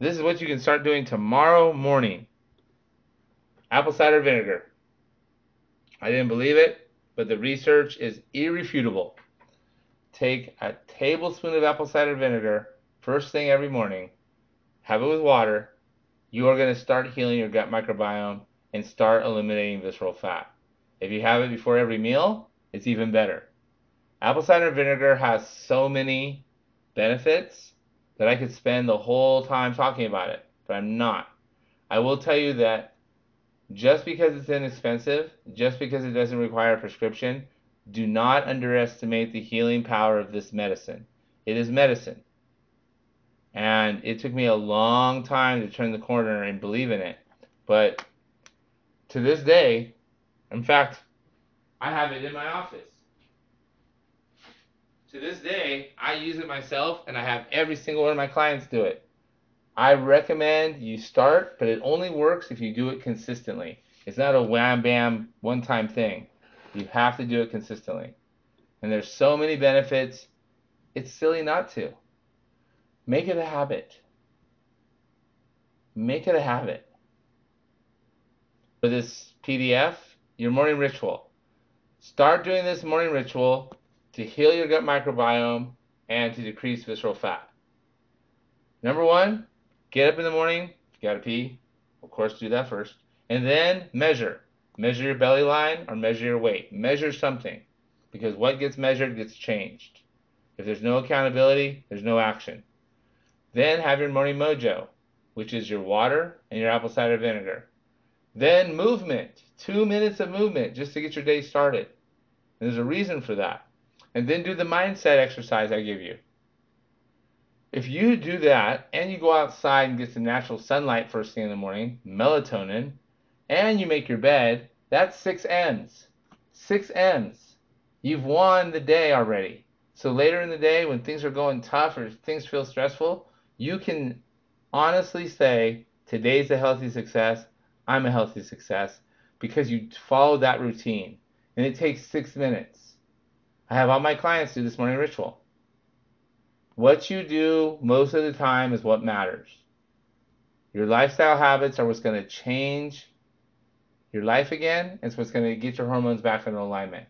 This is what you can start doing tomorrow morning. Apple cider vinegar. I didn't believe it, but the research is irrefutable. Take a tablespoon of apple cider vinegar first thing every morning. Have it with water. You are going to start healing your gut microbiome and start eliminating visceral fat. If you have it before every meal, it's even better. Apple cider vinegar has so many benefits that I could spend the whole time talking about it, but I'm not. I will tell you that just because it's inexpensive, just because it doesn't require a prescription, do not underestimate the healing power of this medicine. It is medicine. And it took me a long time to turn the corner and believe in it. But to this day, in fact, I have it in my office. To this day, I use it myself, and I have every single one of my clients do it. I recommend you start, but it only works if you do it consistently. It's not a wham, bam, one-time thing. You have to do it consistently. And there's so many benefits, it's silly not to. Make it a habit. Make it a habit. For this PDF, your morning ritual. Start doing this morning ritual to heal your gut microbiome and to decrease visceral fat. Number one, get up in the morning. You gotta pee, of course, do that first. And then measure. Measure your belly line or measure your weight. Measure something, because what gets measured gets changed. If there's no accountability, there's no action. Then have your morning mojo, which is your water and your apple cider vinegar. Then movement, 2 minutes of movement just to get your day started. And there's a reason for that. And then do the mindset exercise I give you. If you do that and you go outside and get some natural sunlight first thing in the morning, melatonin, and you make your bed, that's 6 M's. 6 M's. You've won the day already. So later in the day when things are going tough or things feel stressful, you can honestly say, today's a healthy success, I'm a healthy success, because you followed that routine. And it takes 6 minutes. I have all my clients do this morning ritual. What you do most of the time is what matters. Your lifestyle habits are what's going to change your life again. It's what's going to get your hormones back into alignment.